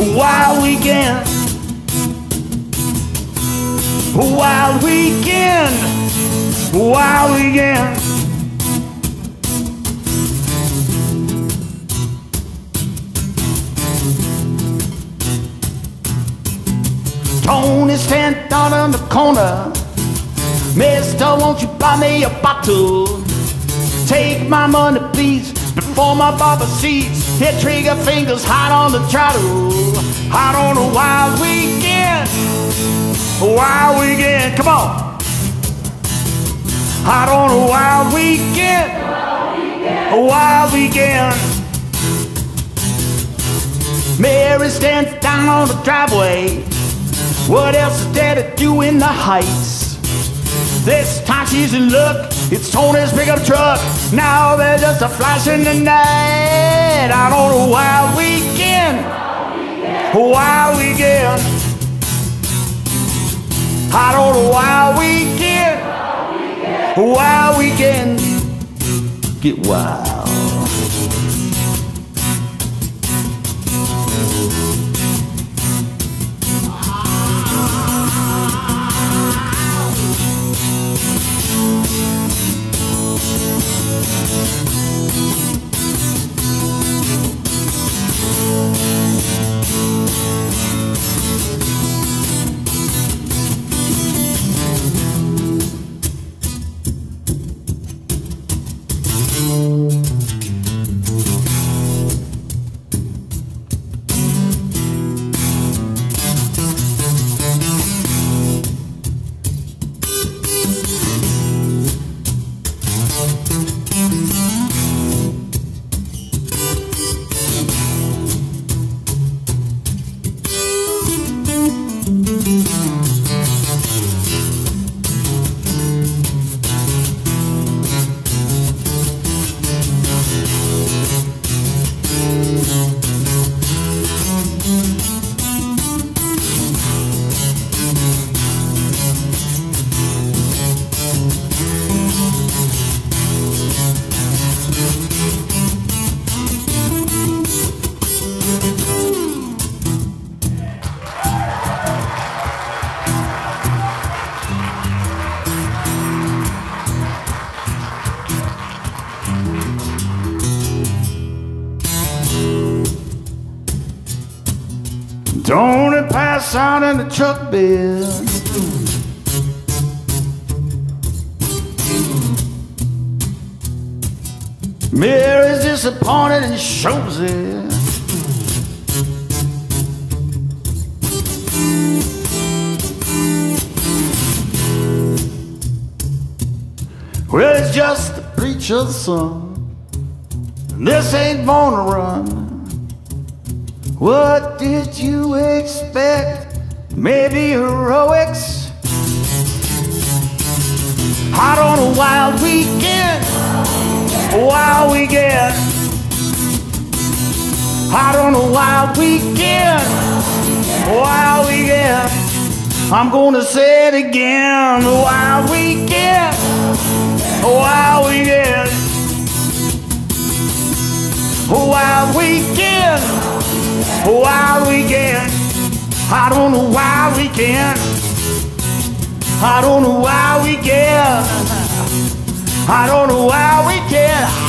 Wild weekend. Tony's tent down on the corner. Mister, won't you buy me a bottle? Take my money, please, before my barber sees their trigger fingers hot on the throttle. Hot on a wild weekend, a wild weekend. Come on. Hot on a wild weekend, a wild weekend. Mary stands down on the driveway. What else is there to do in the Heights? This time she's in luck. It's Tony's pickup truck. Now there's just a flash in the night. Out on a wild weekend, a wild weekend. Out on a wild weekend, a wild weekend. Get wild. Tony passed out in the truck bed. Mary's disappointed and shows it. Well, it's just the preacher's son. This ain't gonna run. What did you expect? Maybe heroics? Hot on a wild weekend, a wild weekend. Hot on a wild weekend, a wild weekend. I'm gonna say it again. A wild weekend, a wild weekend. A wild weekend, a wild weekend. I don't know why we can. I don't know why we can. I don't know why we can.